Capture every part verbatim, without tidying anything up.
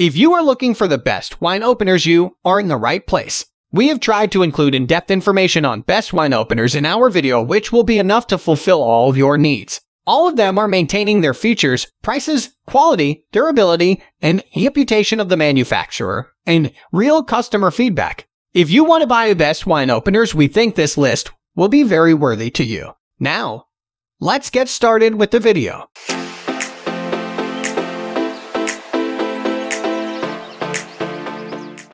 If you are looking for the best wine openers, you are in the right place. We have tried to include in-depth information on best wine openers in our video, which will be enough to fulfill all of your needs. All of them are maintaining their features, prices, quality, durability, and reputation of the manufacturer, and real customer feedback. If you want to buy the best wine openers, we think this list will be very worthy to you. Now, let's get started with the video.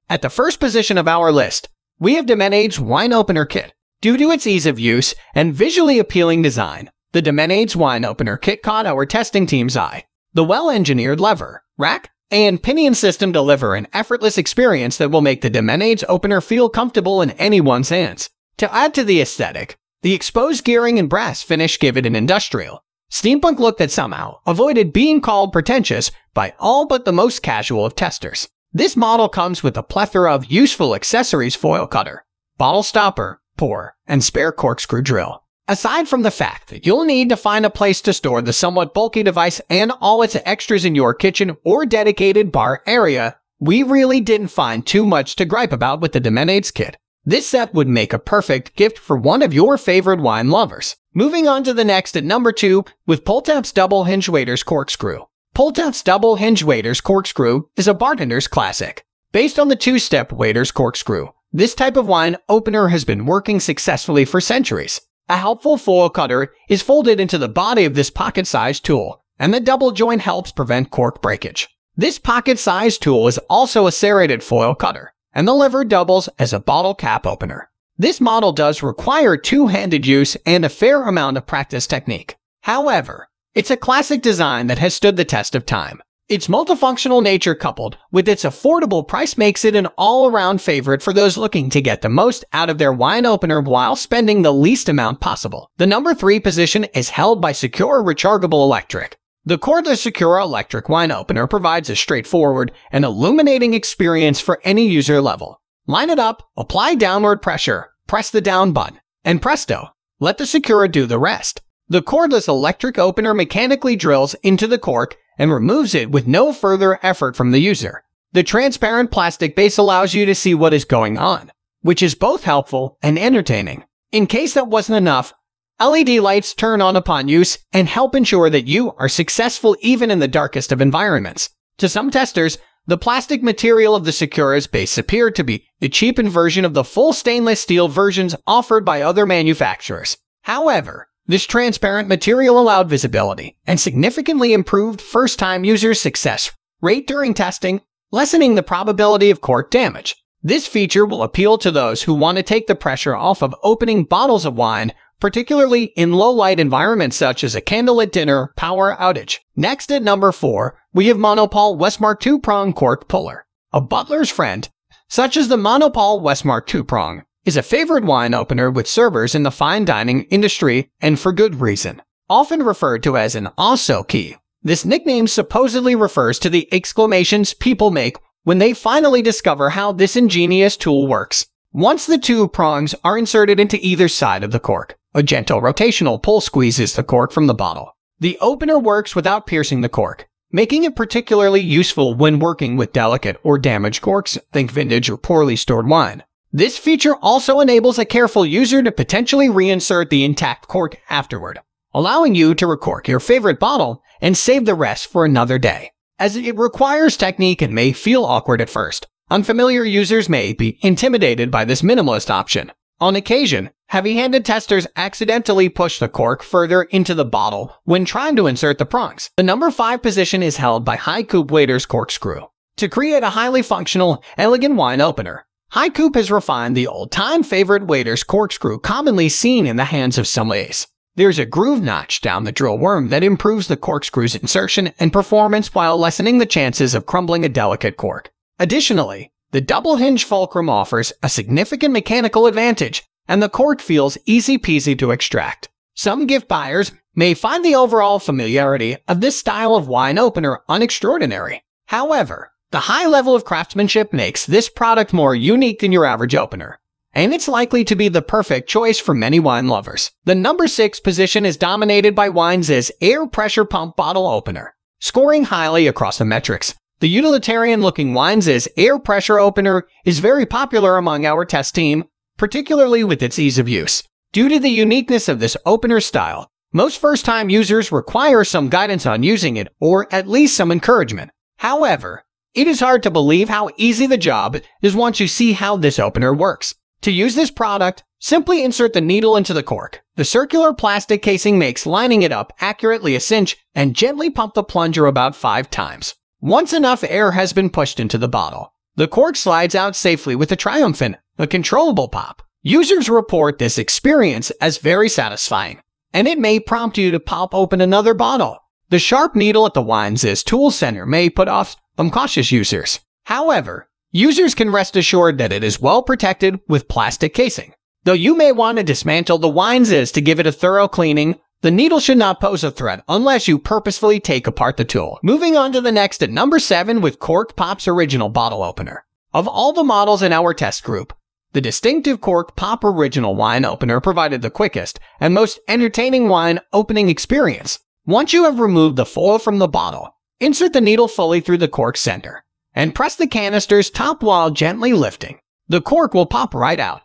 At the first position of our list, we have Demenades Wine Opener Kit. Due to its ease of use and visually appealing design, the Demenades Wine Opener Kit caught our testing team's eye. The well-engineered lever, rack, and pinion system deliver an effortless experience that will make the Demenades opener feel comfortable in anyone's hands. To add to the aesthetic, the exposed gearing and brass finish give it an industrial, steampunk look that somehow avoided being called pretentious by all but the most casual of testers. This model comes with a plethora of useful accessories: foil cutter, bottle stopper, pour, and spare corkscrew drill. Aside from the fact that you'll need to find a place to store the somewhat bulky device and all its extras in your kitchen or dedicated bar area, we really didn't find too much to gripe about with the Demenades kit. This set would make a perfect gift for one of your favorite wine lovers. Moving on to the next at number two with Pulltap's Double Hinge Waiter's Corkscrew. Pulltap's Double Hinge Waiter's Corkscrew is a bartender's classic. Based on the two-step waiter's corkscrew, this type of wine opener has been working successfully for centuries. A helpful foil cutter is folded into the body of this pocket-sized tool, and the double joint helps prevent cork breakage. This pocket-sized tool is also a serrated foil cutter, and the lever doubles as a bottle cap opener. This model does require two-handed use and a fair amount of practice technique. However, it's a classic design that has stood the test of time. Its multifunctional nature coupled with its affordable price makes it an all-around favorite for those looking to get the most out of their wine opener while spending the least amount possible. The number three position is held by Secura Rechargeable Electric. The cordless Secura Electric Wine Opener provides a straightforward and illuminating experience for any user level. Line it up, apply downward pressure, press the down button, and presto, let the Secura do the rest. The cordless electric opener mechanically drills into the cork and removes it with no further effort from the user. The transparent plastic base allows you to see what is going on, which is both helpful and entertaining. In case that wasn't enough, L E D lights turn on upon use and help ensure that you are successful even in the darkest of environments. To some testers, the plastic material of the Secura's base appeared to be a cheapened version of the full stainless steel versions offered by other manufacturers. However, this transparent material allowed visibility and significantly improved first-time user success rate during testing, lessening the probability of cork damage. This feature will appeal to those who want to take the pressure off of opening bottles of wine, particularly in low-light environments such as a candlelit dinner power outage. Next at number four, we have Monopol Westmark two-prong Cork Puller. A butler's friend, such as the Monopol Westmark two-prong, is a favorite wine opener with servers in the fine dining industry, and for good reason. Often referred to as an O X O key, this nickname supposedly refers to the exclamations people make when they finally discover how this ingenious tool works. Once the two prongs are inserted into either side of the cork, a gentle rotational pull squeezes the cork from the bottle. The opener works without piercing the cork, making it particularly useful when working with delicate or damaged corks, think vintage or poorly stored wine. This feature also enables a careful user to potentially reinsert the intact cork afterward, allowing you to recork your favorite bottle and save the rest for another day. As it requires technique and may feel awkward at first, unfamiliar users may be intimidated by this minimalist option. On occasion, heavy-handed testers accidentally push the cork further into the bottle when trying to insert the prongs. The number five position is held by HiCoup Waiter's Corkscrew. To create a highly functional, elegant wine opener, HiCoup has refined the old-time favorite waiter's corkscrew commonly seen in the hands of sommeliers. There's a groove notch down the drill worm that improves the corkscrew's insertion and performance while lessening the chances of crumbling a delicate cork. Additionally, the double-hinge fulcrum offers a significant mechanical advantage, and the cork feels easy-peasy to extract. Some gift buyers may find the overall familiarity of this style of wine opener unextraordinary. However, the high level of craftsmanship makes this product more unique than your average opener, and it's likely to be the perfect choice for many wine lovers. The number six position is dominated by Wines' air pressure pump bottle opener, scoring highly across the metrics. The utilitarian-looking Wines' air pressure opener is very popular among our test team, particularly with its ease of use. Due to the uniqueness of this opener style, most first-time users require some guidance on using it or at least some encouragement. However, it is hard to believe how easy the job is once you see how this opener works. To use this product, simply insert the needle into the cork. The circular plastic casing makes lining it up accurately a cinch, and gently pump the plunger about five times. Once enough air has been pushed into the bottle, the cork slides out safely with a triumphant, a controllable pop. Users report this experience as very satisfying, and it may prompt you to pop open another bottle. The sharp needle at the Wines' tool center may put off some cautious users. However, users can rest assured that it is well protected with plastic casing. Though you may want to dismantle the Wines' to give it a thorough cleaning, the needle should not pose a threat unless you purposefully take apart the tool. Moving on to the next at number seven with Cork Pops Original Bottle Opener. Of all the models in our test group, the distinctive Cork Pop Original Wine Opener provided the quickest and most entertaining wine opening experience. Once you have removed the foil from the bottle, insert the needle fully through the cork center and press the canister's top while gently lifting. The cork will pop right out,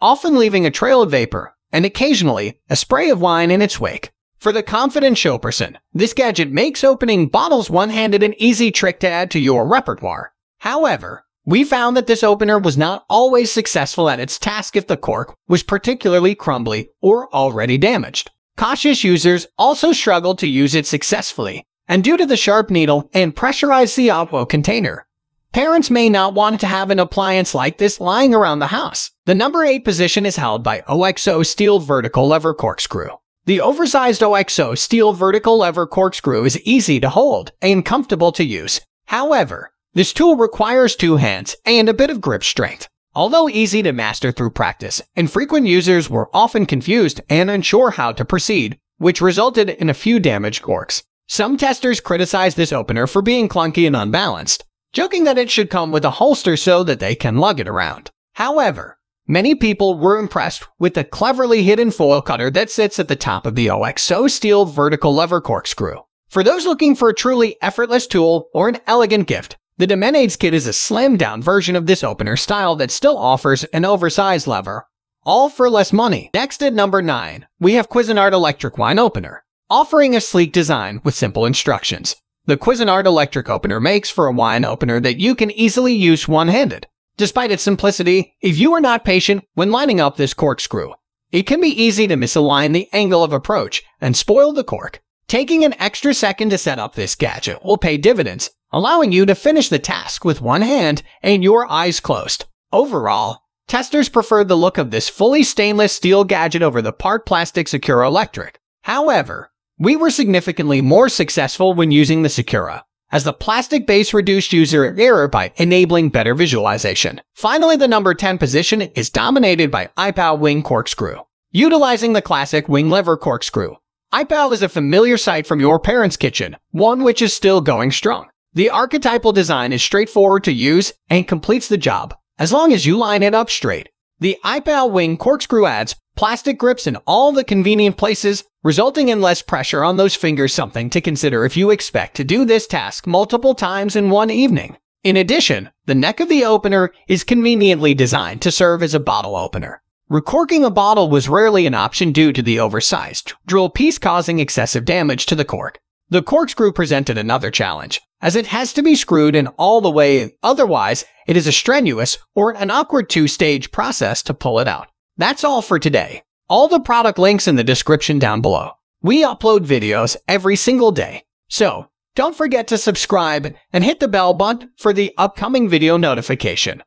often leaving a trail of vapor and occasionally a spray of wine in its wake. For the confident showperson, this gadget makes opening bottles one-handed an easy trick to add to your repertoire. However, we found that this opener was not always successful at its task if the cork was particularly crumbly or already damaged. Cautious users also struggled to use it successfully, and due to the sharp needle and pressurized Siapo container, parents may not want to have an appliance like this lying around the house. The number eight position is held by O X O Steel Vertical Lever Corkscrew. The oversized O X O Steel Vertical Lever Corkscrew is easy to hold and comfortable to use. However, this tool requires two hands and a bit of grip strength. Although easy to master through practice, infrequent users were often confused and unsure how to proceed, which resulted in a few damaged corks. Some testers criticized this opener for being clunky and unbalanced, joking that it should come with a holster so that they can lug it around. However, many people were impressed with the cleverly hidden foil cutter that sits at the top of the O X O Steel Vertical Lever Corkscrew. For those looking for a truly effortless tool or an elegant gift, the Demenades kit is a slimmed-down version of this opener style that still offers an oversized lever, all for less money. Next at number nine, we have Cuisinart Electric Wine Opener. Offering a sleek design with simple instructions, the Cuisinart Electric Opener makes for a wine opener that you can easily use one-handed. Despite its simplicity, if you are not patient when lining up this corkscrew, it can be easy to misalign the angle of approach and spoil the cork. Taking an extra second to set up this gadget will pay dividends, allowing you to finish the task with one hand and your eyes closed. Overall, testers preferred the look of this fully stainless steel gadget over the part plastic Secura Electric. However, we were significantly more successful when using the Secura, as the plastic base reduced user error by enabling better visualization. Finally, the number ten position is dominated by iPow Wing Corkscrew. Utilizing the classic wing lever corkscrew, iPow is a familiar sight from your parents' kitchen, one which is still going strong. The archetypal design is straightforward to use and completes the job, as long as you line it up straight. The iPow Wing Corkscrew adds plastic grips in all the convenient places, resulting in less pressure on those fingers, something to consider if you expect to do this task multiple times in one evening. In addition, the neck of the opener is conveniently designed to serve as a bottle opener. Recorking a bottle was rarely an option due to the oversized drill piece causing excessive damage to the cork. The corkscrew presented another challenge, as it has to be screwed in all the way, otherwise it is a strenuous or an awkward two-stage process to pull it out. That's all for today. All the product links in the description down below. We upload videos every single day, so don't forget to subscribe and hit the bell button for the upcoming video notification.